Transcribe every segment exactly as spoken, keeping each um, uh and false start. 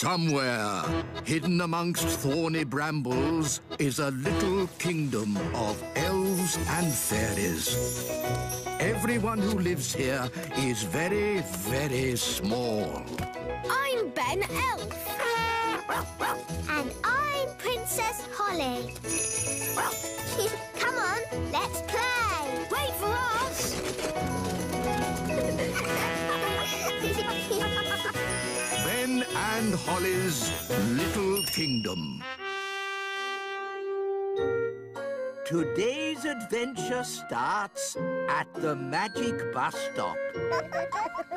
Somewhere, hidden amongst thorny brambles, is a little kingdom of elves and fairies. Everyone who lives here is very, very small. I'm Ben Elf. And I'm Princess Holly. Come on, let's play. Wait for us. Ben and Holly's Little Kingdom. Today's adventure starts at the magic bus stop.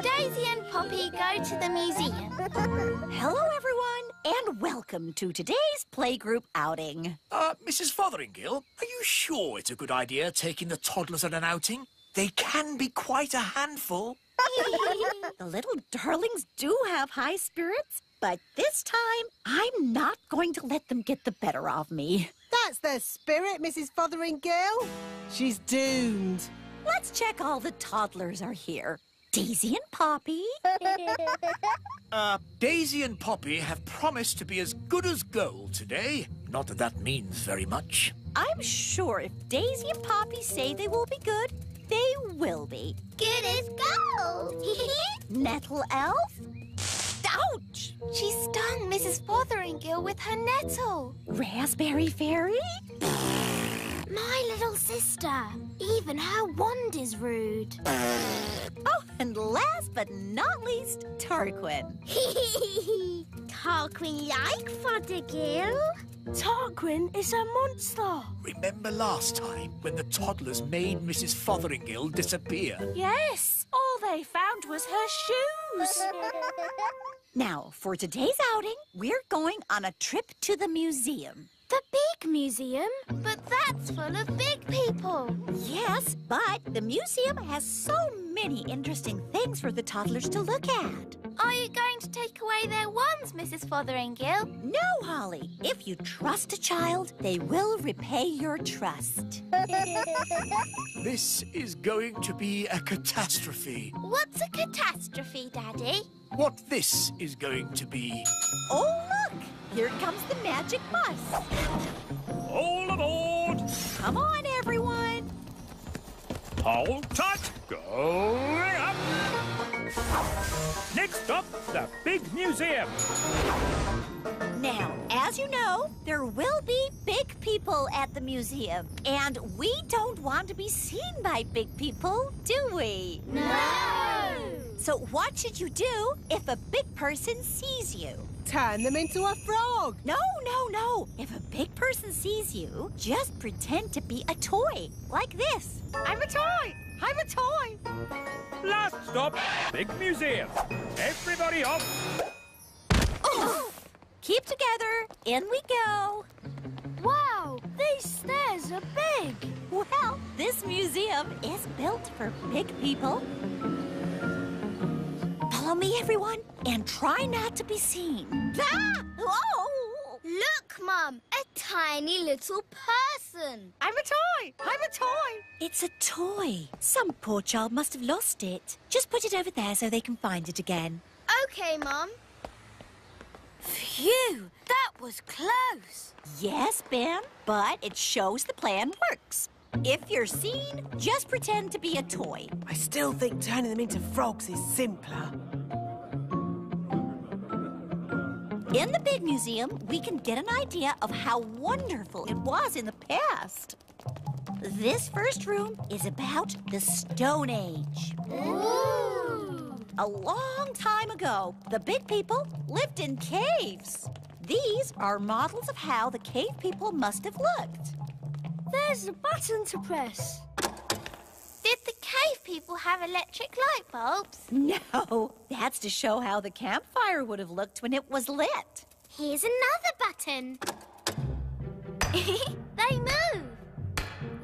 Daisy and Poppy go to the museum. Hello, everyone, and welcome to today's playgroup outing. Uh, Missus Fotheringill, are you sure it's a good idea taking the toddlers on an outing? They can be quite a handful. The little darlings do have high spirits, but this time I'm not going to let them get the better of me. That's the spirit, Missus Fotheringill. She's doomed. Let's check all the toddlers are here. Daisy and Poppy. uh, Daisy and Poppy have promised to be as good as gold today. Not that that means very much. I'm sure if Daisy and Poppy say they will be good, they will be. Good as gold. Nettle Elf. Ouch! She stung Missus Fotheringill with her nettle. Raspberry Fairy? My little sister. Even her wand is rude. Oh, and last but not least, Tarquin. Tarquin like Fotheringill. Tarquin is a monster. Remember last time when the toddlers made Missus Fotheringill disappear? Yes, all they found was her shoes. Now, for today's outing, we're going on a trip to the museum. The big museum? But that's full of big people. Yes, but the museum has so many interesting things for the toddlers to look at. Are you going to take away their wands, Missus Fotheringill? No, Holly. If you trust a child, they will repay your trust. This is going to be a catastrophe. What's a catastrophe, Daddy? What this is going to be. Oh, look! Here comes the magic bus. All aboard! Come on, everyone! Hold tight! Going up! Next up, the big museum. Now, as you know, there will be big people at the museum. And we don't want to be seen by big people, do we? No! So what should you do if a big person sees you? Turn them into a frog. No, no, no. If a big person sees you, just pretend to be a toy, like this. I'm a toy. I'm a toy. Last stop, big museum. Everybody off. Oh. Keep together. In we go. Wow, these stairs are big. Well, this museum is built for big people. Follow me, everyone, and try not to be seen. Ah! Oh! Look, Mum, a tiny little person. I'm a toy. I'm a toy. It's a toy. Some poor child must have lost it. Just put it over there so they can find it again. Okay, Mum. Phew, that was close. Yes, Ben, but it shows the plan works. If you're seen, just pretend to be a toy. I still think turning them into frogs is simpler. In the big museum, we can get an idea of how wonderful it was in the past. This first room is about the Stone Age. Ooh. A long time ago, the big people lived in caves. These are models of how the cave people must have looked. There's a button to press. Did the cave people have electric light bulbs? No, that's to show how the campfire would have looked when it was lit. Here's another button. They move.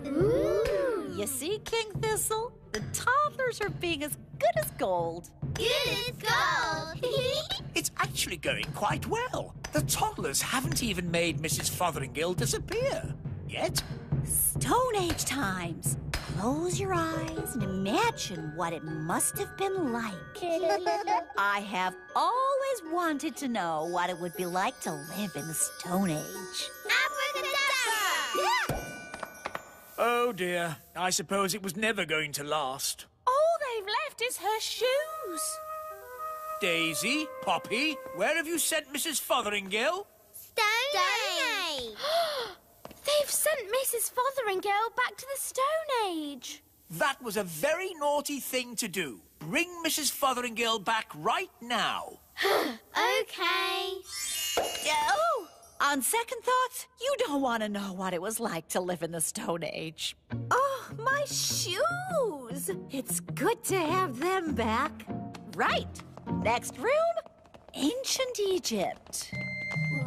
Ooh. You see, King Thistle? The toddlers are being as good as gold. Good as gold. It's actually going quite well. The toddlers haven't even made Missus Fotheringill disappear yet. Stone Age times. Close your eyes and imagine what it must have been like. I have always wanted to know what it would be like to live in the Stone Age. Abracadabra! Oh, dear. I suppose it was never going to last. All they've left is her shoes. Daisy, Poppy, where have you sent Missus Fotheringill? Stone, Stone Age! They've sent Missus Fotheringill back to the Stone Age. That was a very naughty thing to do. Bring Missus Fotheringill back right now. Okay. Oh! On second thoughts, you don't want to know what it was like to live in the Stone Age. Oh, my shoes! It's good to have them back. Right. Next room, Ancient Egypt.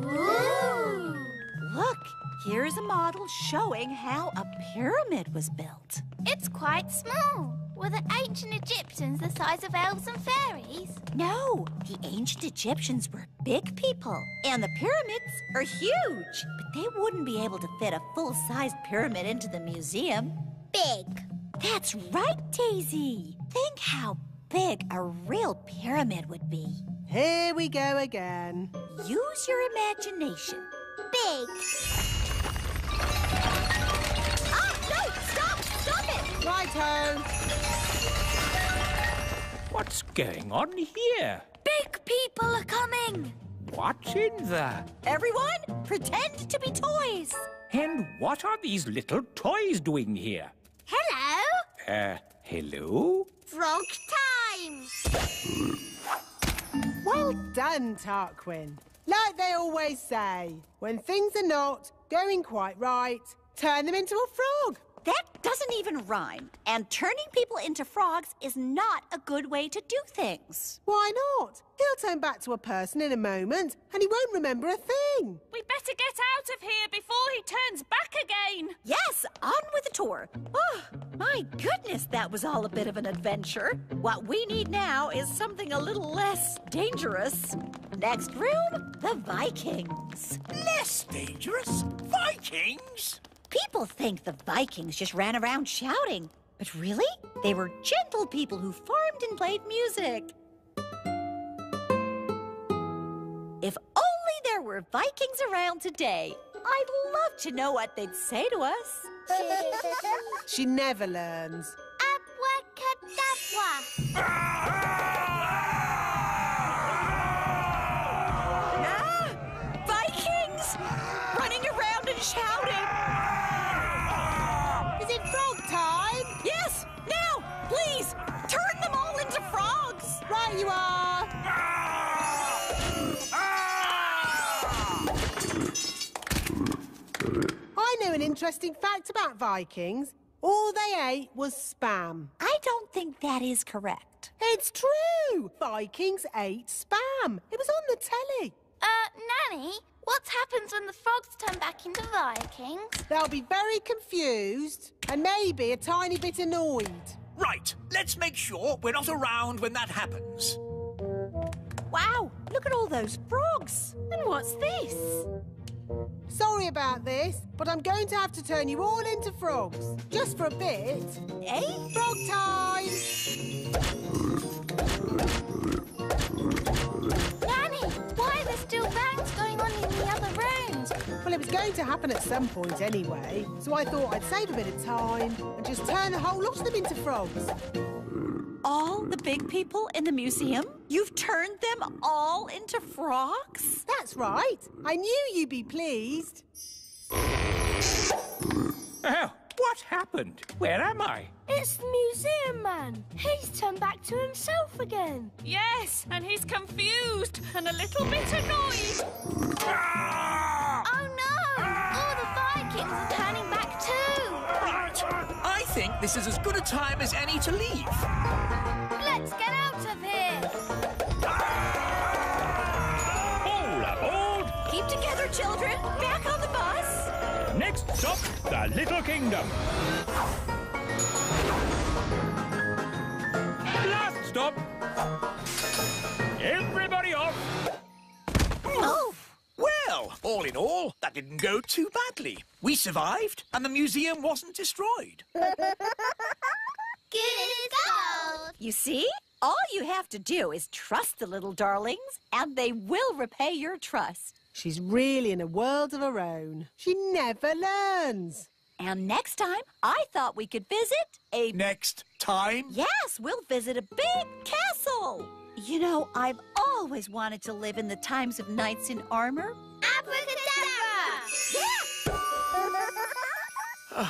Ooh. Look. Here's a model showing how a pyramid was built. It's quite small. Were the ancient Egyptians the size of elves and fairies? No, the ancient Egyptians were big people, and the pyramids are huge. But they wouldn't be able to fit a full-sized pyramid into the museum. Big. That's right, Daisy. Think how big a real pyramid would be. Here we go again. Use your imagination. Big. Righto! What's going on here? Big people are coming! What's in there? Everyone, pretend to be toys! And what are these little toys doing here? Hello! Uh, hello? Frog time! Well done, Tarquin. Like they always say, when things are not going quite right, turn them into a frog. That doesn't even rhyme. And turning people into frogs is not a good way to do things. Why not? He'll turn back to a person in a moment and he won't remember a thing. We'd better get out of here before he turns back again. Yes, on with the tour. Oh, my goodness, that was all a bit of an adventure. What we need now is something a little less dangerous. Next room, the Vikings. Less dangerous? Vikings? People think the Vikings just ran around shouting, but really, they were gentle people who farmed and played music. If only there were Vikings around today, I'd love to know what they'd say to us. She never learns. Abracadabra! Ah, Vikings! Running around and shouting! Turn them all into frogs! Right you are! I know an interesting fact about Vikings. All they ate was spam. I don't think that is correct. It's true! Vikings ate spam. It was on the telly. Uh, Nanny, what happens when the frogs turn back into Vikings? They'll be very confused and maybe a tiny bit annoyed. Right, let's make sure we're not around when that happens. Wow, look at all those frogs. And what's this? Sorry about this, but I'm going to have to turn you all into frogs. Just for a bit. Eh? Frog time! Nanny, why are there still bangs going on in the other rooms? Well, it was going to happen at some point anyway, so I thought I'd save a bit of time and just turn the whole lot of them into frogs. All the big people in the museum? You've turned them all into frogs? That's right. I knew you'd be pleased. Oh, what happened? Where am I? It's the Museum Man. He's turned back to himself again. Yes, and he's confused and a little bit annoyed. Oh, no! All the Vikings are turning back too. Right. I think this is as good a time as any to leave. Let's get out of here. Hold up, hold. Keep together, children. Back on the bus. Next stop, the Little Kingdom. Last stop. Everybody off. Oh. Well, all in all, that didn't go too badly. We survived, and the museum wasn't destroyed. You see? All you have to do is trust the little darlings, and they will repay your trust. She's really in a world of her own. She never learns. And next time, I thought we could visit a... Next time? Yes, we'll visit a big castle. You know, I've always wanted to live in the times of knights in armor. Abracadabra! Yeah!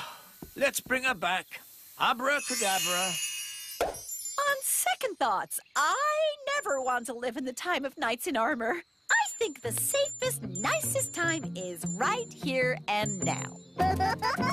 Let's bring her back. Abracadabra. On second thoughts, I never want to live in the time of knights in armor. I think the safest, nicest time is right here and now.